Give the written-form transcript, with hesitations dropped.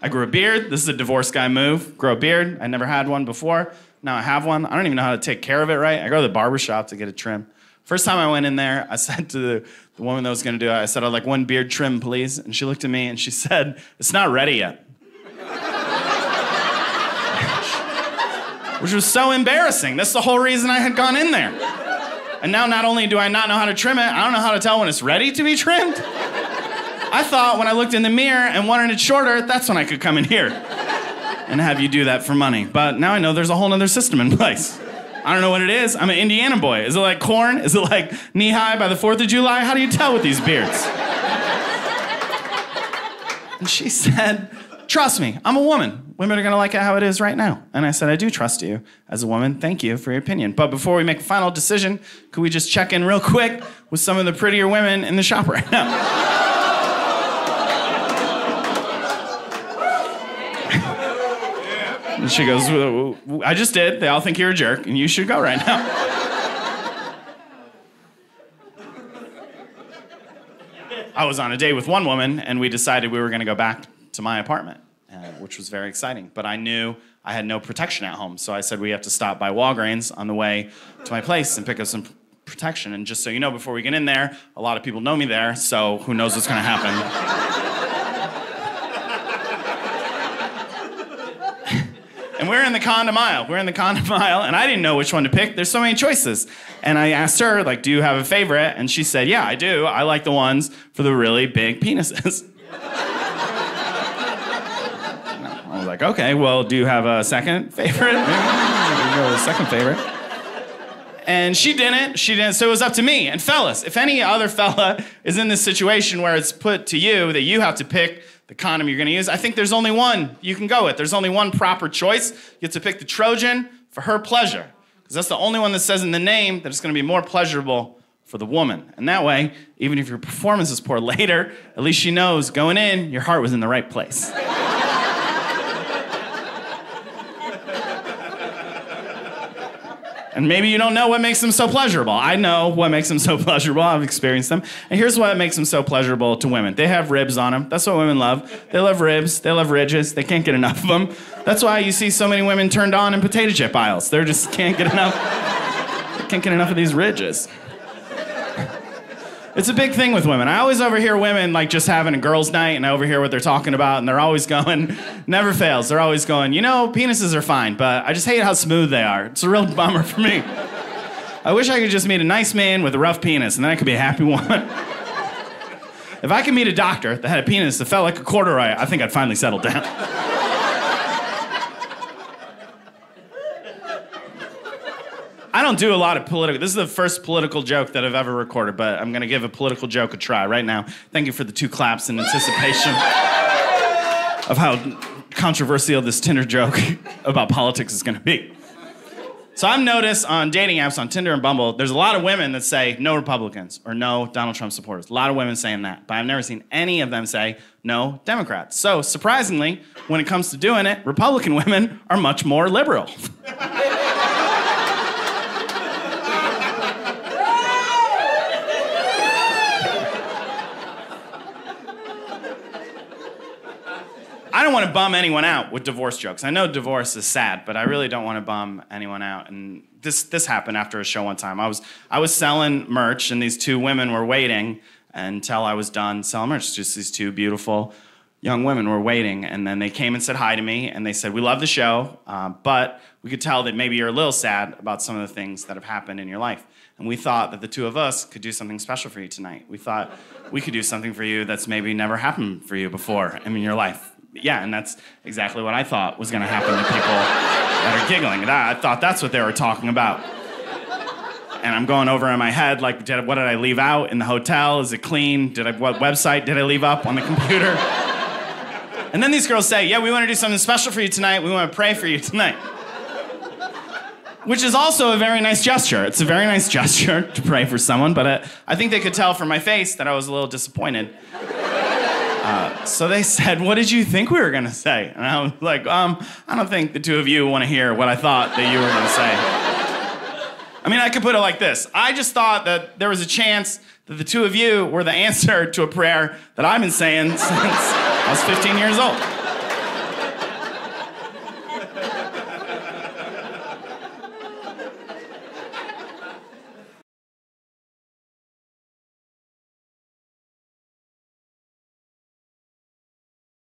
I grew a beard. This is a divorce guy move. Grow a beard. I never had one before. Now I have one. I don't even know how to take care of it right. I go to the barbershop to get a trim. First time I went in there, I said to the woman that was going to do it, I said, I'd like one beard trim, please. And she looked at me and she said, it's not ready yet. Which was so embarrassing. That's the whole reason I had gone in there. And now not only do I not know how to trim it, I don't know how to tell when it's ready to be trimmed. I thought when I looked in the mirror and wanted it shorter, that's when I could come in here and have you do that for money. But now I know there's a whole other system in place. I don't know what it is. I'm an Indiana boy. Is it like corn? Is it like knee-high by the 4th of July? How do you tell with these beards? And she said, trust me, I'm a woman. Women are gonna like it how it is right now. And I said, I do trust you as a woman. Thank you for your opinion. But before we make a final decision, could we just check in real quick with some of the prettier women in the shop right now? And she goes, I just did. They all think you're a jerk and you should go right now. I was on a date with one woman and we decided we were gonna go back to my apartment, which was very exciting. But I knew I had no protection at home, so I said we have to stop by Walgreens on the way to my place and pick up some protection. And just so you know, before we get in there, a lot of people know me there, so who knows what's gonna happen. And we're in the condom aisle. We're in the condom aisle, and I didn't know which one to pick. There's so many choices. And I asked her, like, do you have a favorite? And she said, yeah, I do. I like the ones for the really big penises. Like, okay, well, do you have a second favorite? A second favorite. And she didn't, so it was up to me. And fellas, if any other fella is in this situation where it's put to you that you have to pick the condom you're gonna use, I think there's only one you can go with. There's only one proper choice. You have to pick the Trojan for her pleasure, because that's the only one that says in the name that it's gonna be more pleasurable for the woman. And that way, even if your performance is poor later, at least she knows going in, your heart was in the right place. And maybe you don't know what makes them so pleasurable. I know what makes them so pleasurable. I've experienced them. And here's what makes them so pleasurable to women. They have ribs on them. That's what women love. They love ribs. They love ridges. They can't get enough of them. That's why you see so many women turned on in potato chip aisles. They just can't get enough. They can't get enough of these ridges. It's a big thing with women. I always overhear women like just having a girls' night, and I overhear what they're talking about, and they're always going, never fails. They're always going, you know, penises are fine, but I just hate how smooth they are. It's a real bummer for me. I wish I could just meet a nice man with a rough penis, and then I could be a happy woman. If I could meet a doctor that had a penis that felt like a corduroy, I think I'd finally settle down. I don't do a lot of political. This is the first political joke that I've ever recorded, but I'm gonna give a political joke a try right now. Thank you for the two claps in anticipation of how controversial this Tinder joke about politics is gonna be. So I've noticed on dating apps, on Tinder and Bumble, there's a lot of women that say no Republicans or no Donald Trump supporters. A lot of women saying that, but I've never seen any of them say no Democrats. So surprisingly, when it comes to doing it, Republican women are much more liberal. I don't want to bum anyone out with divorce jokes. I know divorce is sad, but I really don't want to bum anyone out. And this happened after a show one time. I was selling merch, and these two women were waiting until I was done selling merch. Just these two beautiful young women were waiting, and then they came and said hi to me, and they said, we love the show, but we could tell that maybe you're a little sad about some of the things that have happened in your life. And we thought that the two of us could do something special for you tonight. We thought we could do something for you that's maybe never happened for you before in your life. Yeah, and that's exactly what I thought was gonna happen to people that are giggling. I thought that's what they were talking about. And I'm going over in my head, like, what did I leave out in the hotel? Is it clean? What website did I leave up on the computer? And then these girls say, yeah, we wanna do something special for you tonight. We wanna pray for you tonight. Which is also a very nice gesture. It's a very nice gesture to pray for someone, but I think they could tell from my face that I was a little disappointed. So they said, what did you think we were gonna say? And I was like, I don't think the two of you wanna hear what I thought that you were gonna say. I mean, I could put it like this. I just thought that there was a chance that the two of you were the answer to a prayer that I've been saying since I was 15 years old.